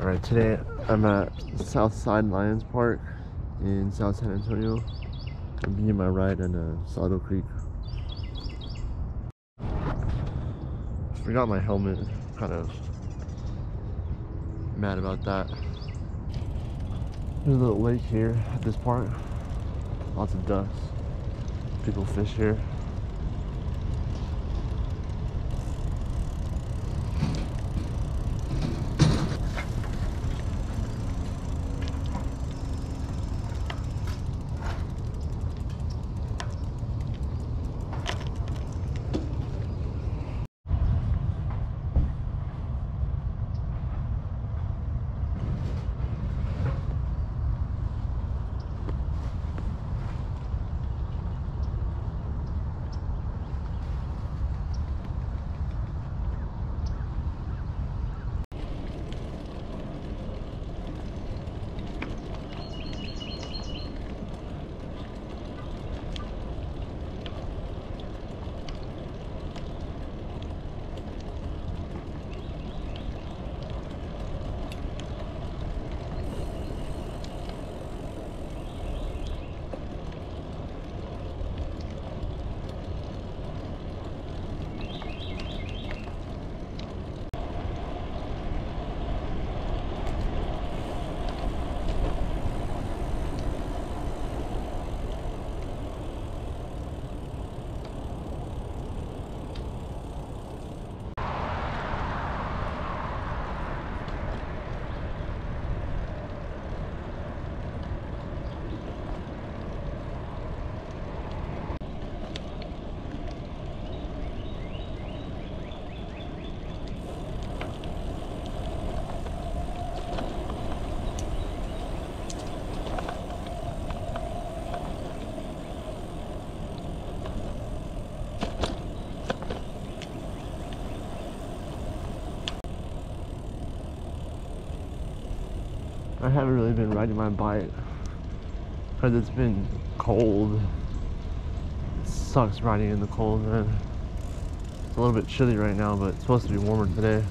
Alright, today I'm at Southside Lions Park in South San Antonio. I'm getting my ride in Salado Creek. Forgot my helmet, kind of mad about that. There's a little lake here at this park. Lots of ducks. People fish here. I haven't really been riding my bike because it's been cold. It sucks riding in the cold, man. It's a little bit chilly right now, but it's supposed to be warmer today.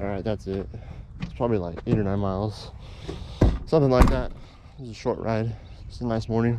All right, that's it. It's probably like 8 or 9 miles, something like that. It was a short ride. It's a nice morning.